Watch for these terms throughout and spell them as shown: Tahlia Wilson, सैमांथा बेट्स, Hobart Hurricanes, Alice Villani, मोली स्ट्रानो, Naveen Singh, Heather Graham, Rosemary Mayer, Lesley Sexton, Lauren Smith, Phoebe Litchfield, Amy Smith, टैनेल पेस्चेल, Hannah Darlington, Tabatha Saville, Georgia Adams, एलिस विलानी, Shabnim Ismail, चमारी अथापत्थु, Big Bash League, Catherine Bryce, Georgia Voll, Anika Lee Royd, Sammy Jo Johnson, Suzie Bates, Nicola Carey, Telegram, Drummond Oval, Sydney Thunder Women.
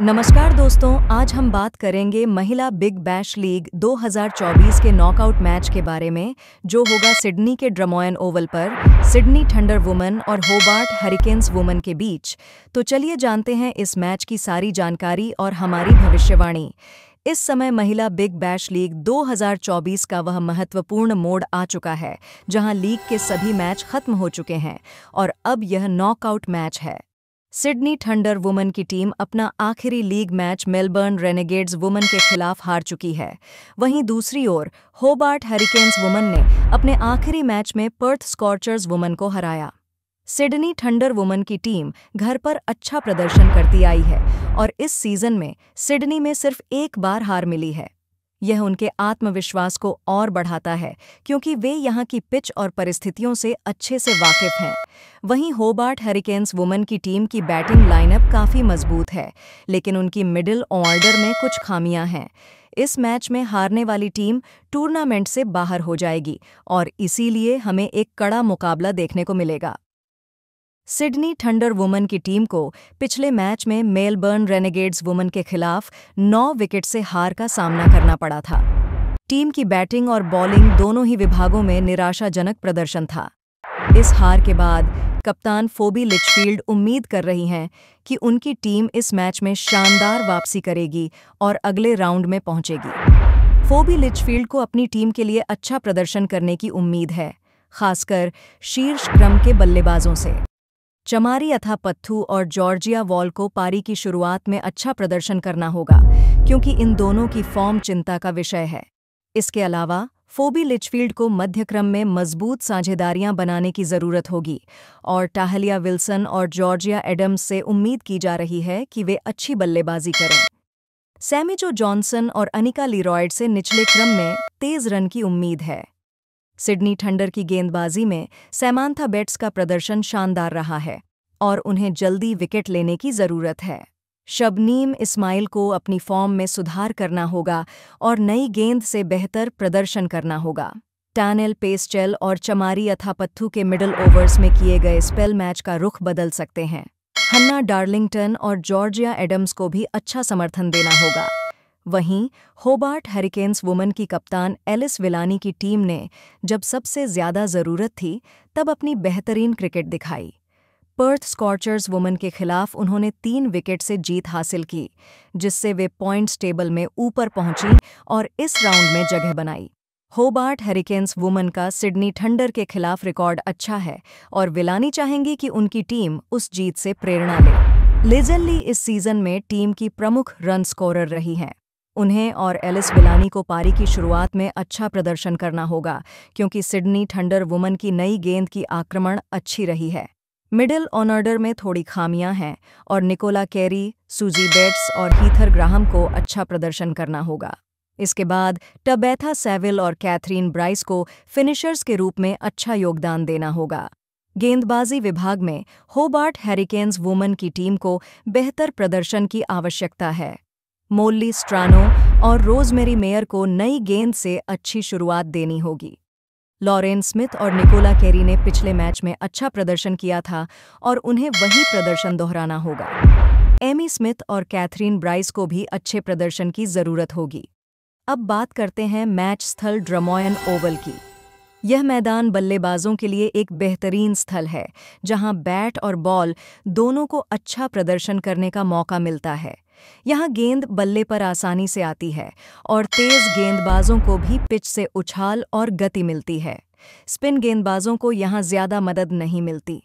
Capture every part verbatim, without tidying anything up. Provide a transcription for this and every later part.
नमस्कार दोस्तों, आज हम बात करेंगे महिला बिग बैश लीग दो हज़ार चौबीस के नॉकआउट मैच के बारे में जो होगा सिडनी के ड्रमॉयन ओवल पर सिडनी थंडर वुमेन और होबार्ट हरिकेन्स वुमेन के बीच। तो चलिए जानते हैं इस मैच की सारी जानकारी और हमारी भविष्यवाणी। इस समय महिला बिग बैश लीग दो हज़ार चौबीस का वह महत्वपूर्ण मोड़ आ चुका है जहां लीग के सभी मैच खत्म हो चुके हैं और अब यह नॉकआउट मैच है। सिडनी थंडर वुमेन की टीम अपना आखिरी league match Melbourne Renegades women के खिलाफ हार चुकी है। वहीं दूसरी ओर होबार्ट हरिकेन्स वुमेन ने अपने आखिरी मैच में पर्थ स्कॉर्चर्स वुमेन को हराया। सिडनी थंडर वुमेन की टीम घर पर अच्छा प्रदर्शन करती आई है और इस सीज़न में सिडनी में सिर्फ एक बार हार मिली है। यह उनके आत्मविश्वास को और बढ़ाता है क्योंकि वे यहाँ की पिच और परिस्थितियों से अच्छे से वाकिफ हैं। वहीं होबार्ट हरिकेन्स वुमेन की टीम की बैटिंग लाइनअप काफ़ी मजबूत है, लेकिन उनकी मिडिल ऑर्डर में कुछ खामियां हैं। इस मैच में हारने वाली टीम टूर्नामेंट से बाहर हो जाएगी और इसीलिए हमें एक कड़ा मुकाबला देखने को मिलेगा। सिडनी थंडर वुमेन की टीम को पिछले मैच में मेलबर्न रेनेगेड्स वुमेन के खिलाफ नौ विकेट से हार का सामना करना पड़ा था। टीम की बैटिंग और बॉलिंग दोनों ही विभागों में निराशाजनक प्रदर्शन था। इस हार के बाद कप्तान फोबी लिचफील्ड उम्मीद कर रही हैं कि उनकी टीम इस मैच में शानदार वापसी करेगी और अगले राउंड में पहुंचेगी। फोबी लिचफील्ड को अपनी टीम के लिए अच्छा प्रदर्शन करने की उम्मीद है, खासकर शीर्ष क्रम के बल्लेबाजों से। चमारी अथापत्थु और जॉर्जिया वॉल को पारी की शुरुआत में अच्छा प्रदर्शन करना होगा क्योंकि इन दोनों की फॉर्म चिंता का विषय है। इसके अलावा फोबी लिचफील्ड को मध्यक्रम में मजबूत साझेदारियां बनाने की ज़रूरत होगी और टाहलिया विल्सन और जॉर्जिया एडम्स से उम्मीद की जा रही है कि वे अच्छी बल्लेबाजी करें। सैमी जो जॉनसन और अनिका ली रॉयड से निचले क्रम में तेज रन की उम्मीद है। सिडनी थंडर की गेंदबाजी में सैमांथा बेट्स का प्रदर्शन शानदार रहा है और उन्हें जल्दी विकेट लेने की ज़रूरत है। शबनीम इस्माइल को अपनी फॉर्म में सुधार करना होगा और नई गेंद से बेहतर प्रदर्शन करना होगा। टैनेल पेस्चेल और चमारी अथापत्थु के मिडल ओवर्स में किए गए स्पेल मैच का रुख बदल सकते हैं। हन्ना डार्लिंगटन और जॉर्जिया एडम्स को भी अच्छा समर्थन देना होगा। वहीं होबार्ट हरिकेन्स वुमेन की कप्तान एलिस विलानी की टीम ने जब सबसे ज़्यादा ज़रूरत थी तब अपनी बेहतरीन क्रिकेट दिखाई। पर्थ स्कॉर्चर्स वुमेन के खिलाफ उन्होंने तीन विकेट से जीत हासिल की, जिससे वे पॉइंट्स टेबल में ऊपर पहुंची और इस राउंड में जगह बनाई। होबार्ट हरिकेन्स वुमेन का सिडनी थंडर के खिलाफ रिकॉर्ड अच्छा है और विलानी चाहेंगी कि उनकी टीम उस जीत से प्रेरणा ले। लेजली इस सीज़न में टीम की प्रमुख रन स्कोरर रही हैं। उन्हें और एलिस विलानी को पारी की शुरुआत में अच्छा प्रदर्शन करना होगा क्योंकि सिडनी थंडर वुमेन की नई गेंद की आक्रमण अच्छी रही है। मिडिल ऑर्डर में थोड़ी खामियां हैं और निकोला कैरी, सूजी बेट्स और हीथर ग्राहम को अच्छा प्रदर्शन करना होगा। इसके बाद टबैथा सेविल और कैथरीन ब्राइस को फिनिशर्स के रूप में अच्छा योगदान देना होगा। गेंदबाजी विभाग में होबार्ट हरिकेन्स वुमेन की टीम को बेहतर प्रदर्शन की आवश्यकता है। मोली स्ट्रानो और रोजमेरी मेयर को नई गेंद से अच्छी शुरुआत देनी होगी। लॉरेन स्मिथ और निकोला कैरी ने पिछले मैच में अच्छा प्रदर्शन किया था और उन्हें वही प्रदर्शन दोहराना होगा। एमी स्मिथ और कैथरीन ब्राइस को भी अच्छे प्रदर्शन की ज़रूरत होगी। अब बात करते हैं मैच स्थल ड्रमॉयन ओवल की। यह मैदान बल्लेबाजों के लिए एक बेहतरीन स्थल है जहां बैट और बॉल दोनों को अच्छा प्रदर्शन करने का मौका मिलता है। यहाँ गेंद बल्ले पर आसानी से आती है और तेज गेंदबाजों को भी पिच से उछाल और गति मिलती है। स्पिन गेंदबाजों को यहाँ ज्यादा मदद नहीं मिलती।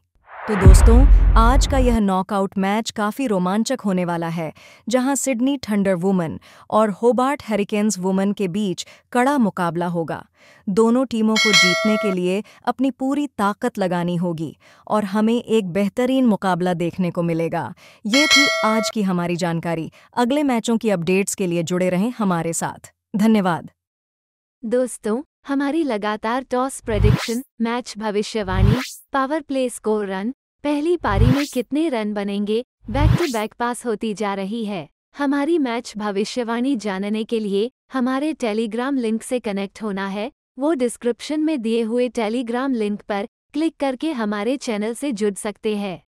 तो दोस्तों, आज का यह नॉकआउट मैच काफ़ी रोमांचक होने वाला है जहाँ सिडनी थंडर वुमेन और होबार्ट हरिकेन्स वुमेन के बीच कड़ा मुकाबला होगा। दोनों टीमों को जीतने के लिए अपनी पूरी ताकत लगानी होगी और हमें एक बेहतरीन मुकाबला देखने को मिलेगा। ये थी आज की हमारी जानकारी। अगले मैचों की अपडेट्स के लिए जुड़े रहें हमारे साथ। धन्यवाद दोस्तों। हमारी लगातार टॉस प्रेडिक्शन, मैच भविष्यवाणी, पावर प्ले स्कोर रन, पहली पारी में कितने रन बनेंगे, बैक टू बैक पास होती जा रही है। हमारी मैच भविष्यवाणी जानने के लिए हमारे टेलीग्राम लिंक से कनेक्ट होना है। वो डिस्क्रिप्शन में दिए हुए टेलीग्राम लिंक पर क्लिक करके हमारे चैनल से जुड़ सकते हैं।